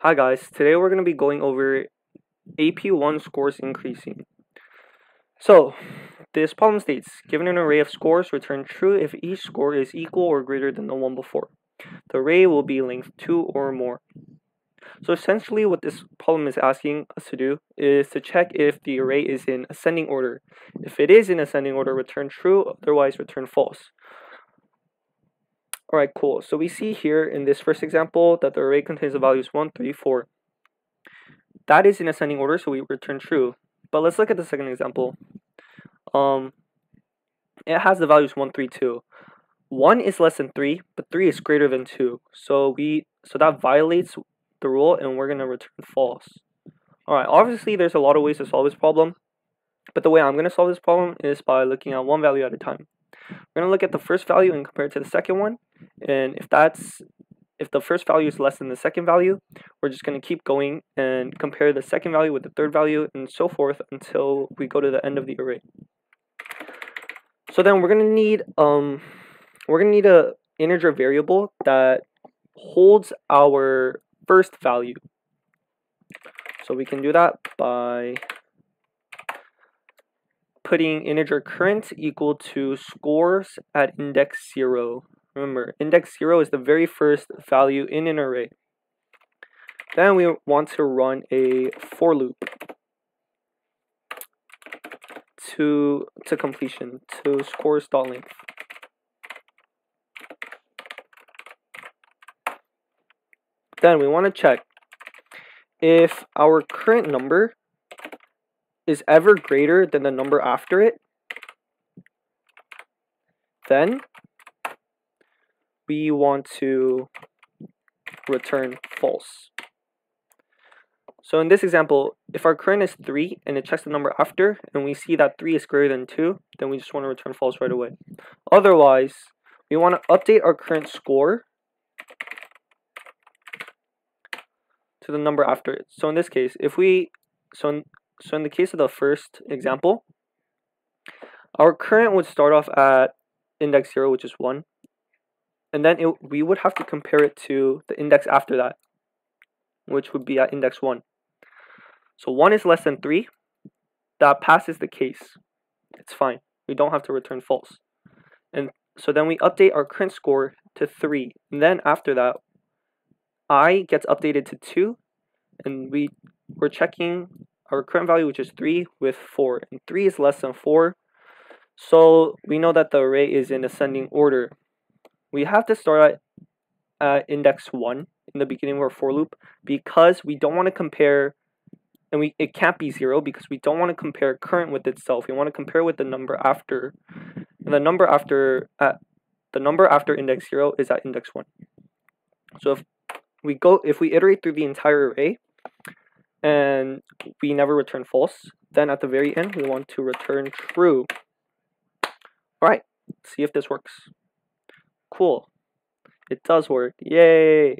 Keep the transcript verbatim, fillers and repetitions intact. Hi guys, today we're going to be going over A P one scores increasing. So, this problem states, given an array of scores, return true if each score is equal or greater than the one before. The array will be length two or more. So essentially what this problem is asking us to do is to check if the array is in ascending order. If it is in ascending order, return true, otherwise return false. Alright, cool. So we see here in this first example that the array contains the values one, three, four. That is in ascending order, so we return true. But let's look at the second example. Um, it has the values one, three, two. one is less than three, but three is greater than two. So we so that violates the rule, and we're going to return false. Alright, obviously there's a lot of ways to solve this problem, but the way I'm going to solve this problem is by looking at one value at a time. We're going to look at the first value and compare it to the second one. And if that's if the first value is less than the second value, we're just going to keep going and compare the second value with the third value and so forth until we go to the end of the array. So then we're going to need um we're going to need a integer variable that holds our first value. So we can do that by putting integer current equal to scores at index zero. Remember, index zero is the very first value in an array. Then we want to run a for loop to to completion, to scores.length. Then we want to check if our current number is ever greater than the number after it, then we want to return false. So in this example, if our current is three and it checks the number after and we see that three is greater than two, then we just want to return false right away. Otherwise, we want to update our current score to the number after it. So in this case, if we so in, So in the case of the first example, our current would start off at index zero, which is one. And then it, we would have to compare it to the index after that, which would be at index one. So one is less than three. That passes the case. It's fine. We don't have to return false. And so then we update our current score to three. And then after that, I gets updated to two. And we, we're checking our current value, which is three, with four, and three is less than four, so we know that the array is in ascending order. We have to start at uh, index one in the beginning of our for loop because we don't want to compare, and we it can't be zero because we don't want to compare current with itself. We want to compare with the number after, and the number after at uh, the number after index zero is at index one. So if we go if we iterate through the entire array and we never return false, then at the very end, we want to return true. All right, let's see if this works. Cool. It does work. Yay.